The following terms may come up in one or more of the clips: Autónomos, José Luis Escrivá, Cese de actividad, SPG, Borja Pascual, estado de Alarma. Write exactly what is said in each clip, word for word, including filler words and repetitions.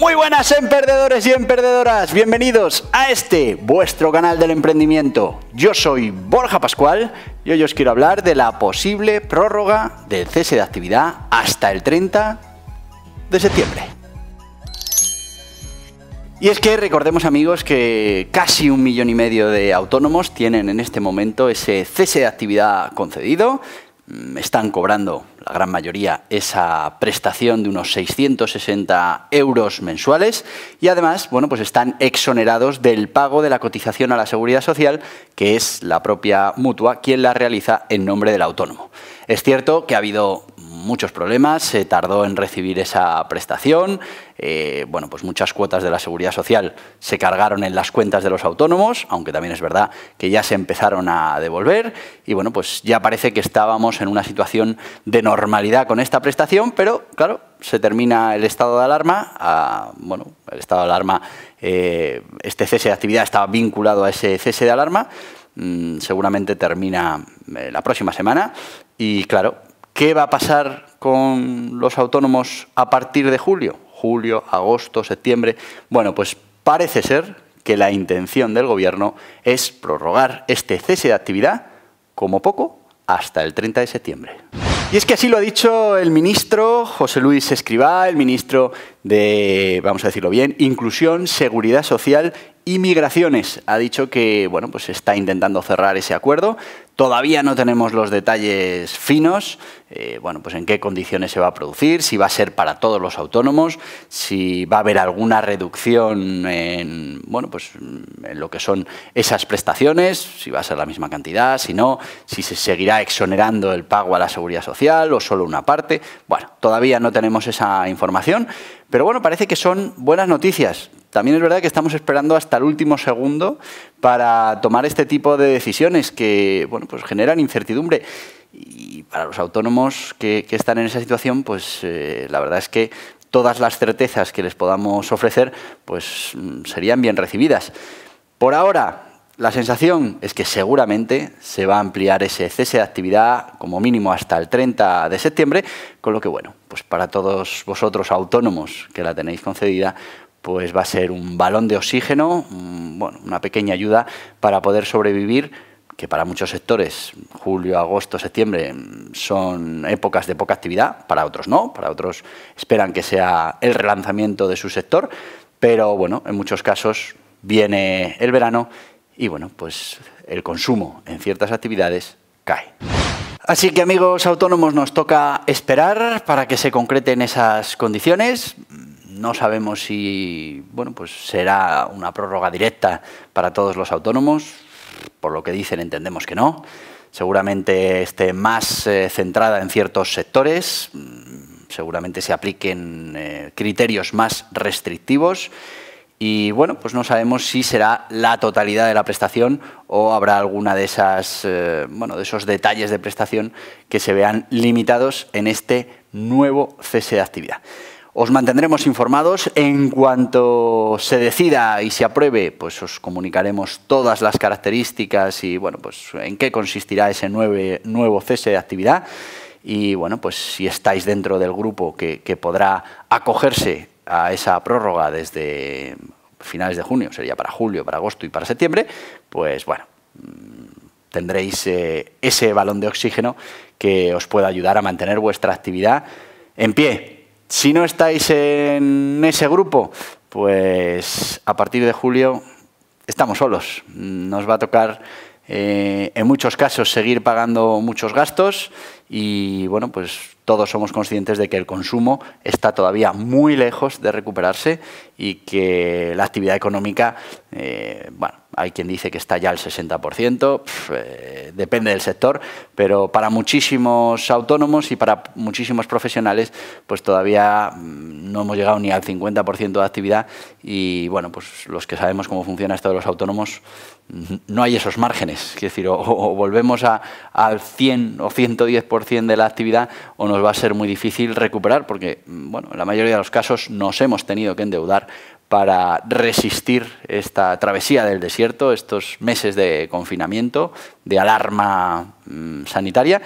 Muy buenas emprendedores y emprendedoras, bienvenidos a este, vuestro canal del emprendimiento. Yo soy Borja Pascual y hoy os quiero hablar de la posible prórroga del cese de actividad hasta el treinta de septiembre. Y es que recordemos, amigos, que casi un millón y medio de autónomos tienen en este momento ese cese de actividad concedido. Están cobrando, la gran mayoría, esa prestación de unos seiscientos sesenta euros mensuales y además, bueno, pues están exonerados del pago de la cotización a la Seguridad Social, que es la propia mutua quien la realiza en nombre del autónomo. Es cierto que ha habido muchos problemas, se tardó en recibir esa prestación, eh, bueno, pues muchas cuotas de la Seguridad Social se cargaron en las cuentas de los autónomos, aunque también es verdad que ya se empezaron a devolver y bueno, pues ya parece que estábamos en una situación de normalidad con esta prestación, pero claro, se termina el estado de alarma, a, bueno, el estado de alarma, eh, este cese de actividad estaba vinculado a ese cese de alarma, mm, seguramente termina eh, la próxima semana y claro, ¿qué va a pasar con los autónomos a partir de julio? Julio, agosto, septiembre... Bueno, pues parece ser que la intención del Gobierno es prorrogar este cese de actividad, como poco, hasta el treinta de septiembre. Y es que así lo ha dicho el ministro José Luis Escrivá, el ministro de, vamos a decirlo bien, Inclusión, Seguridad Social y Migraciones. Ha dicho que, bueno, pues está intentando cerrar ese acuerdo. Todavía no tenemos los detalles finos, eh, bueno, pues en qué condiciones se va a producir, si va a ser para todos los autónomos, si va a haber alguna reducción en, bueno, pues en lo que son esas prestaciones, si va a ser la misma cantidad, si no, si se seguirá exonerando el pago a la Seguridad Social o solo una parte. Bueno, todavía no tenemos esa información, pero bueno, parece que son buenas noticias. También es verdad que estamos esperando hasta el último segundo para tomar este tipo de decisiones que, bueno, pues generan incertidumbre. Y para los autónomos que, que están en esa situación, pues eh, la verdad es que todas las certezas que les podamos ofrecer pues serían bien recibidas. Por ahora, la sensación es que seguramente se va a ampliar ese cese de actividad como mínimo hasta el treinta de septiembre, con lo que, bueno, pues para todos vosotros autónomos que la tenéis concedida, pues va a ser un balón de oxígeno, bueno, una pequeña ayuda para poder sobrevivir, que para muchos sectores, julio, agosto, septiembre, son épocas de poca actividad, para otros no, para otros esperan que sea el relanzamiento de su sector, pero bueno, en muchos casos viene el verano y bueno, pues el consumo en ciertas actividades cae. Así que, amigos autónomos, nos toca esperar para que se concreten esas condiciones. No sabemos si, bueno, pues será una prórroga directa para todos los autónomos. Por lo que dicen, entendemos que no. Seguramente esté más eh, centrada en ciertos sectores. Seguramente se apliquen eh, criterios más restrictivos. Y bueno, pues no sabemos si será la totalidad de la prestación o habrá alguna de esas, eh, bueno, de esos detalles de prestación que se vean limitados en este nuevo cese de actividad. Os mantendremos informados. En cuanto se decida y se apruebe, pues os comunicaremos todas las características y bueno, pues en qué consistirá ese nueve, nuevo cese de actividad. Y bueno, pues si estáis dentro del grupo que, que podrá acogerse a esa prórroga desde finales de junio, sería para julio, para agosto y para septiembre, pues bueno, tendréis eh, ese balón de oxígeno que os pueda ayudar a mantener vuestra actividad en pie. Si no estáis en ese grupo, pues a partir de julio estamos solos. Nos va a tocar, eh, en muchos casos, seguir pagando muchos gastos y, bueno, pues todos somos conscientes de que el consumo está todavía muy lejos de recuperarse y que la actividad económica, eh, bueno, hay quien dice que está ya al sesenta por ciento, pff, eh, depende del sector, pero para muchísimos autónomos y para muchísimos profesionales, pues todavía no hemos llegado ni al cincuenta por ciento de actividad y, bueno, pues los que sabemos cómo funciona esto de los autónomos, no hay esos márgenes. Es decir, o, o volvemos a, al cien o ciento diez por ciento de la actividad o nos va a ser muy difícil recuperar porque, bueno, en la mayoría de los casos nos hemos tenido que endeudar para resistir esta travesía del desierto, estos meses de confinamiento, de alarma mmm, sanitaria.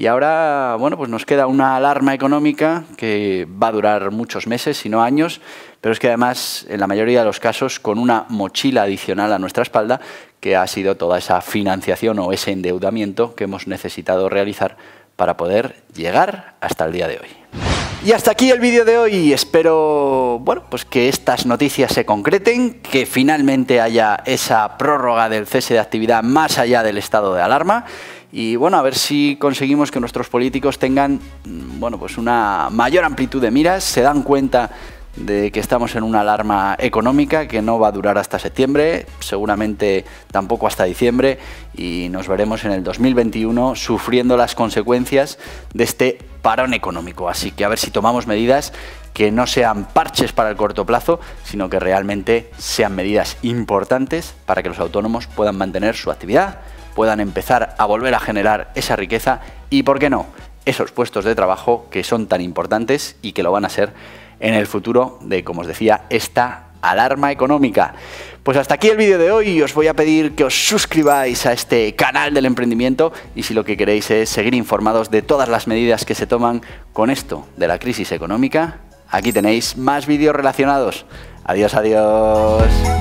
Y ahora, bueno, pues nos queda una alarma económica que va a durar muchos meses, si no años, pero es que además, en la mayoría de los casos, con una mochila adicional a nuestra espalda, que ha sido toda esa financiación o ese endeudamiento que hemos necesitado realizar para poder llegar hasta el día de hoy. Y hasta aquí el vídeo de hoy. Espero, bueno, pues que estas noticias se concreten, que finalmente haya esa prórroga del cese de actividad más allá del estado de alarma. Y bueno, a ver si conseguimos que nuestros políticos tengan, bueno, pues una mayor amplitud de miras, se dan cuenta de que estamos en una alarma económica que no va a durar hasta septiembre, seguramente tampoco hasta diciembre, y nos veremos en el dos mil veintiuno sufriendo las consecuencias de este parón económico. Así que a ver si tomamos medidas que no sean parches para el corto plazo, sino que realmente sean medidas importantes para que los autónomos puedan mantener su actividad, puedan empezar a volver a generar esa riqueza y, ¿por qué no?, esos puestos de trabajo que son tan importantes y que lo van a ser en el futuro de, como os decía, esta alarma económica. Pues hasta aquí el vídeo de hoy. Os voy a pedir que os suscribáis a este canal del emprendimiento y si lo que queréis es seguir informados de todas las medidas que se toman con esto de la crisis económica, aquí tenéis más vídeos relacionados. Adiós, adiós.